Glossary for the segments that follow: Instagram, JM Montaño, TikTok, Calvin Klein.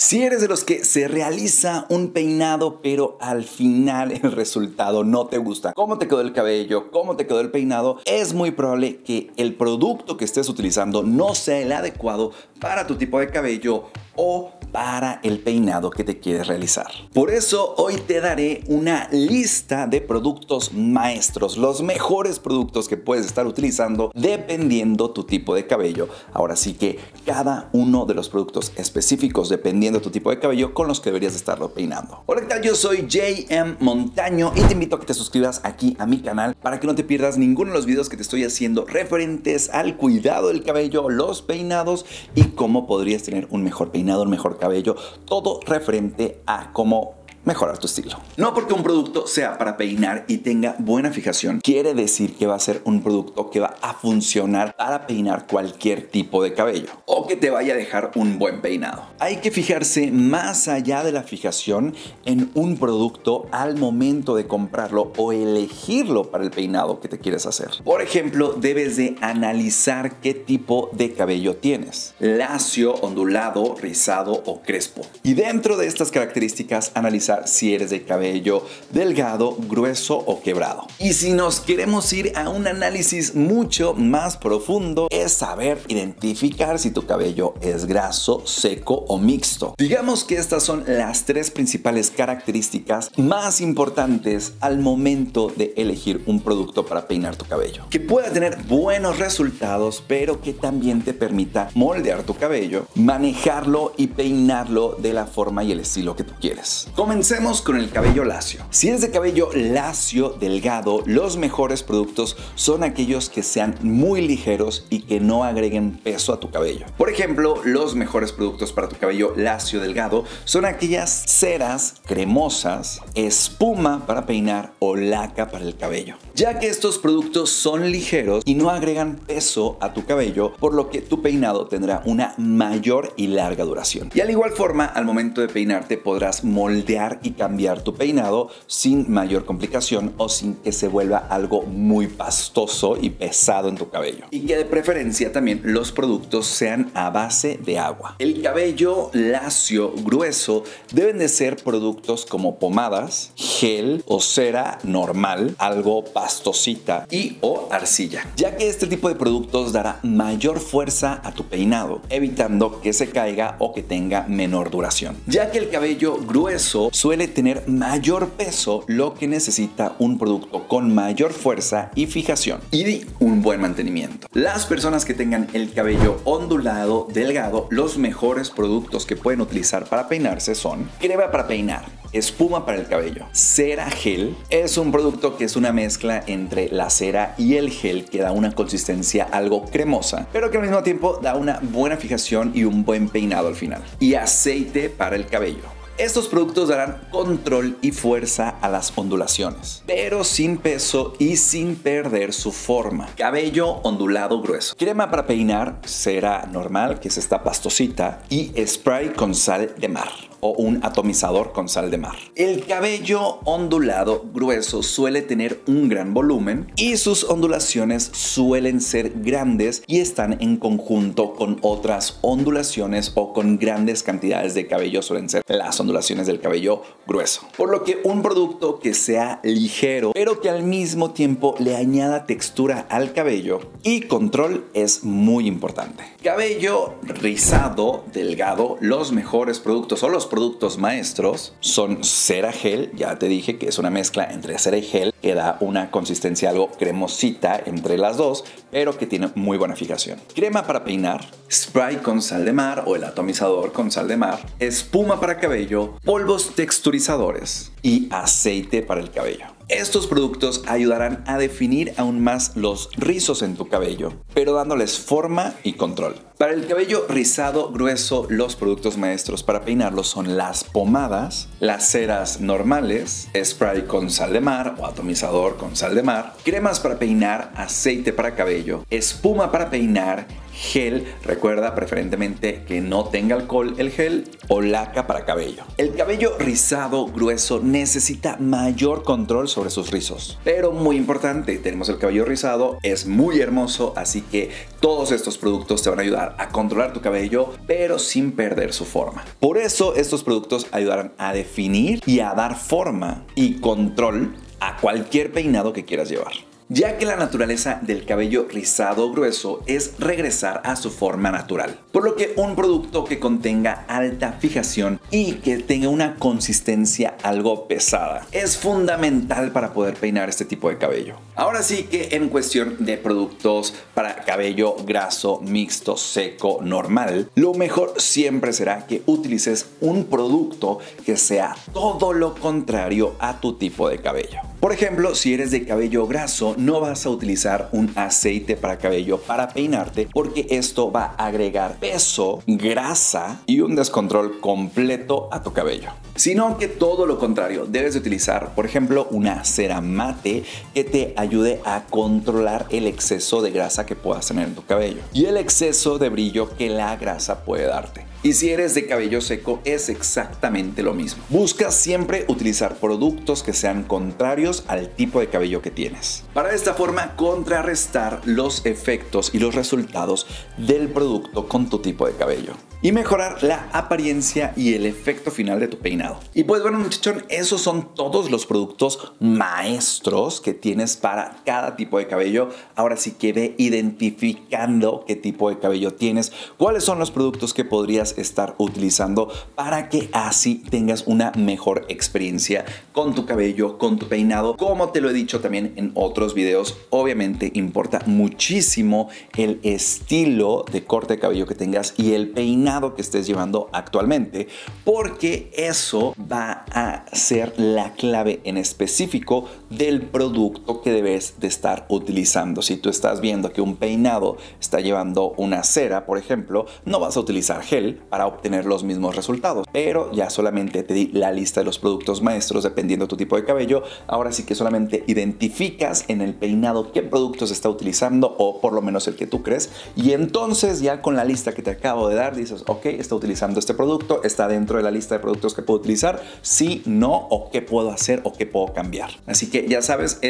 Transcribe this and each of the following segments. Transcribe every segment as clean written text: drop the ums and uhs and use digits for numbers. Si eres de los que se realiza un peinado, pero al final el resultado no te gusta, cómo te quedó el cabello, cómo te quedó el peinado, es muy probable que el producto que estés utilizando no sea el adecuado para tu tipo de cabello o para el peinado que te quieres realizar. Por eso hoy te daré una lista de productos maestros, los mejores productos que puedes estar utilizando dependiendo tu tipo de cabello. Ahora sí que cada uno de los productos específicos dependiendo de tu tipo de cabello con los que deberías estarlo peinando. Hola, ¿qué tal? Yo soy JM Montaño y te invito a que te suscribas aquí a mi canal para que no te pierdas ninguno de los videos que te estoy haciendo referentes al cuidado del cabello, los peinados y cómo podrías tener un mejor peinado, un mejor cabello, todo referente a cómo mejorar tu estilo. No porque un producto sea para peinar y tenga buena fijación quiere decir que va a ser un producto que va a funcionar para peinar cualquier tipo de cabello o que te vaya a dejar un buen peinado. Hay que fijarse más allá de la fijación en un producto al momento de comprarlo o elegirlo para el peinado que te quieres hacer. Por ejemplo, debes de analizar qué tipo de cabello tienes: lacio, ondulado, rizado o crespo. Y dentro de estas características analizar si eres de cabello delgado, grueso o quebrado. Y si nos queremos ir a un análisis mucho más profundo, es saber identificar si tu cabello es graso, seco o mixto. Digamos que estas son las tres principales características más importantes al momento de elegir un producto para peinar tu cabello, que pueda tener buenos resultados, pero que también te permita moldear tu cabello, manejarlo y peinarlo de la forma y el estilo que tú quieres. Comencemos con el cabello lacio. Si es de cabello lacio, delgado, los mejores productos son aquellos que sean muy ligeros y que no agreguen peso a tu cabello. Por ejemplo, los mejores productos para tu cabello lacio, delgado son aquellas ceras cremosas, espuma para peinar o laca para el cabello, ya que estos productos son ligeros y no agregan peso a tu cabello, por lo que tu peinado tendrá una mayor y larga duración. Y al igual forma, al momento de peinarte podrás moldear y cambiar tu peinado sin mayor complicación o sin que se vuelva algo muy pastoso y pesado en tu cabello. Y que de preferencia también los productos sean a base de agua. El cabello lacio, grueso, deben de ser productos como pomadas, gel o cera normal, algo pastosita y o arcilla, ya que este tipo de productos dará mayor fuerza a tu peinado, evitando que se caiga o que tenga menor duración, ya que el cabello grueso suele tener mayor peso, lo que necesita un producto con mayor fuerza y fijación y un buen mantenimiento. Las personas que tengan el cabello ondulado, delgado, los mejores productos que pueden utilizar para peinarse son crema para peinar, espuma para el cabello, cera gel. Es un producto que es una mezcla entre la cera y el gel que da una consistencia algo cremosa, pero que al mismo tiempo da una buena fijación y un buen peinado al final. Y aceite para el cabello. Estos productos darán control y fuerza a las ondulaciones, pero sin peso y sin perder su forma. Cabello ondulado grueso. Crema para peinar, cera normal, que es esta pastosita, y spray con sal de mar o un atomizador con sal de mar. El cabello ondulado grueso suele tener un gran volumen y sus ondulaciones suelen ser grandes y están en conjunto con otras ondulaciones o con grandes cantidades de cabello, suelen ser las ondulaciones del cabello grueso, por lo que un producto que sea ligero pero que al mismo tiempo le añada textura al cabello y control es muy importante. Cabello rizado, delgado, los mejores productos o los productos maestros son cera gel. Ya te dije que es una mezcla entre cera y gel que da una consistencia algo cremosita entre las dos, pero que tiene muy buena fijación. Crema para peinar, spray con sal de mar o el atomizador con sal de mar, espuma para cabello, polvos texturizadores y aceite para el cabello. Estos productos ayudarán a definir aún más los rizos en tu cabello, pero dándoles forma y control. Para el cabello rizado grueso, los productos maestros para peinarlo son las pomadas, las ceras normales, spray con sal de mar o atomizador con sal de mar, cremas para peinar, aceite para cabello, espuma para peinar, gel. Recuerda preferentemente que no tenga alcohol el gel, o laca para cabello. El cabello rizado grueso necesita mayor control sobre sus rizos, pero muy importante, tenemos el cabello rizado, es muy hermoso, así que todos estos productos te van a ayudar a controlar tu cabello, pero sin perder su forma. Por eso estos productos ayudarán a definir y a dar forma y control a cualquier peinado que quieras llevar, ya que la naturaleza del cabello rizado grueso es regresar a su forma natural. Por lo que un producto que contenga alta fijación y que tenga una consistencia algo pesada es fundamental para poder peinar este tipo de cabello. Ahora sí que en cuestión de productos para cabello graso, mixto, seco, normal, lo mejor siempre será que utilices un producto que sea todo lo contrario a tu tipo de cabello. Por ejemplo, si eres de cabello graso, no vas a utilizar un aceite para cabello para peinarte, porque esto va a agregar peso, grasa y un descontrol completo a tu cabello. Sino que todo lo contrario, debes de utilizar, por ejemplo, una cera mate que te ayude a controlar el exceso de grasa que puedas tener en tu cabello y el exceso de brillo que la grasa puede darte. Y si eres de cabello seco, es exactamente lo mismo. Busca siempre utilizar productos que sean contrarios al tipo de cabello que tienes, para de esta forma contrarrestar los efectos y los resultados del producto con tu tipo de cabello y mejorar la apariencia y el efecto final de tu peinado. Y pues bueno, muchachón, esos son todos los productos maestros que tienes para cada tipo de cabello. Ahora sí que ve identificando qué tipo de cabello tienes, cuáles son los productos que podrías estar utilizando para que así tengas una mejor experiencia con tu cabello, con tu peinado. Como te lo he dicho también en otros videos, obviamente importa muchísimo el estilo de corte de cabello que tengas y el peinado que estés llevando actualmente, porque eso va a ser la clave en específico del producto que debes de estar utilizando. Si tú estás viendo que un peinado está llevando una cera, por ejemplo, no vas a utilizar gel para obtener los mismos resultados. Pero ya solamente te di la lista de los productos maestros dependiendo de tu tipo de cabello. Ahora sí que solamente identificas en el peinado qué productos está utilizando, o por lo menos el que tú crees, y entonces ya con la lista que te acabo de dar dices, ok, está utilizando este producto, está dentro de la lista de productos que puedo utilizar, sí, no, o qué puedo hacer o qué puedo cambiar. Así que ya sabes,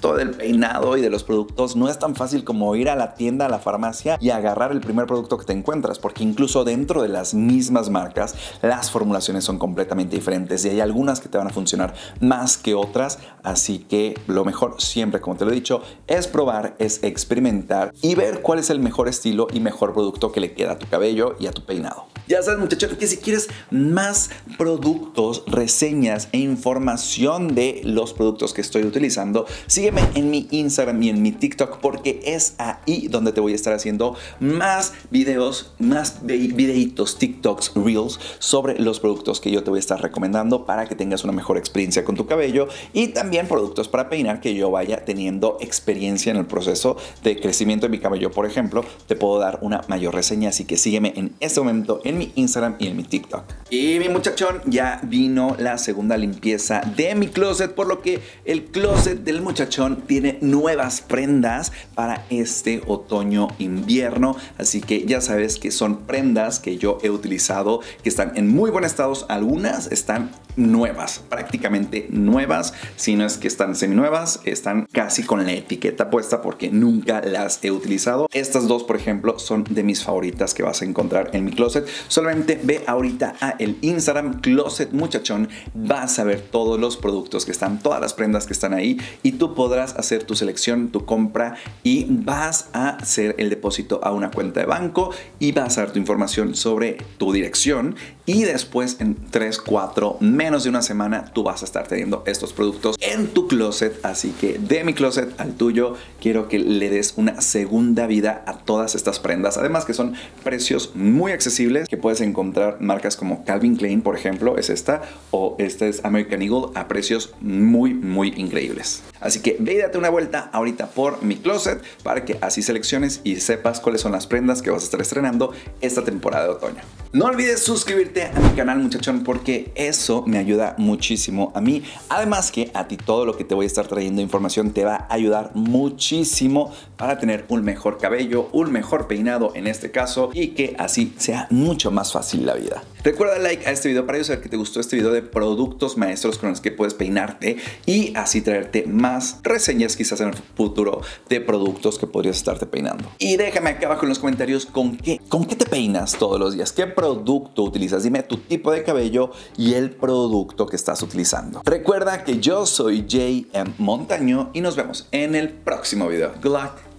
todo el peinado y de los productos no es tan fácil como ir a la tienda, a la farmacia y agarrar el primer producto que te encuentras, porque incluso dentro de las mismas marcas las formulaciones son completamente diferentes y hay algunas que te van a funcionar más que otras. Así que lo mejor siempre, como te lo he dicho, es probar, es experimentar y ver cuál es el mejor estilo y mejor producto que le queda a tu cabello y a tu peinado. Ya sabes, muchachos, que si quieres más productos, reseñas e información de los productos que estoy utilizando, sígueme en mi Instagram y en mi TikTok, porque es ahí donde te voy a estar haciendo más videos, más videitos, TikToks, Reels sobre los productos que yo te voy a estar recomendando para que tengas una mejor experiencia con tu cabello, y también productos para peinar que yo vaya teniendo experiencia en el proceso de crecimiento de mi cabello. Por ejemplo, te puedo dar una mayor reseña, así que sígueme en este momento en mi Instagram y en mi TikTok. Y mi muchachón, ya vino la segunda limpieza de mi closet, por lo que el closet del muchachón tiene nuevas prendas para este otoño-invierno. Así que ya sabes que son prendas que yo he utilizado, que están en muy buen estado. Algunas están nuevas, prácticamente nuevas, si no es que están seminuevas, están casi con la etiqueta puesta porque nunca las he utilizado. Estas dos, por ejemplo, son de mis favoritas que vas a encontrar en mi closet. Solamente ve ahorita a el Instagram Closet Muchachón, vas a ver todos los productos que están, todas las prendas que están ahí, y tú podrás hacer tu selección, tu compra, y vas a hacer el depósito a una cuenta de banco y vas a dar tu información sobre tu dirección, y después en 3, 4, menos de una semana tú vas a estar teniendo estos productos en tu closet. Así que de mi closet al tuyo, quiero que le des una segunda vida a todas estas prendas, además que son precios muy accesibles, que puedes encontrar marcas como Calvin Klein, por ejemplo, es esta, o esta es American Eagle a precios muy, muy increíbles. Así que ve y date una vuelta ahorita por Mi Closet para que así selecciones y sepas cuáles son las prendas que vas a estar estrenando esta temporada de otoño. No olvides suscribirte a mi canal, muchachón, porque eso me ayuda muchísimo a mí. Además que a ti todo lo que te voy a estar trayendo de información te va a ayudar muchísimo para tener un mejor cabello, un mejor peinado en este caso, y que así sea mucho más fácil la vida. Recuerda darle like a este video para yo saber que te gustó este video de productos maestros con los que puedes peinarte y así traerte más reseñas quizás en el futuro de productos que podrías estarte peinando. Y déjame acá abajo en los comentarios con qué te peinas todos los días, qué producto utilizas, dime tu tipo de cabello y el producto que estás utilizando. Recuerda que yo soy JM Montaño y nos vemos en el próximo video. Good luck.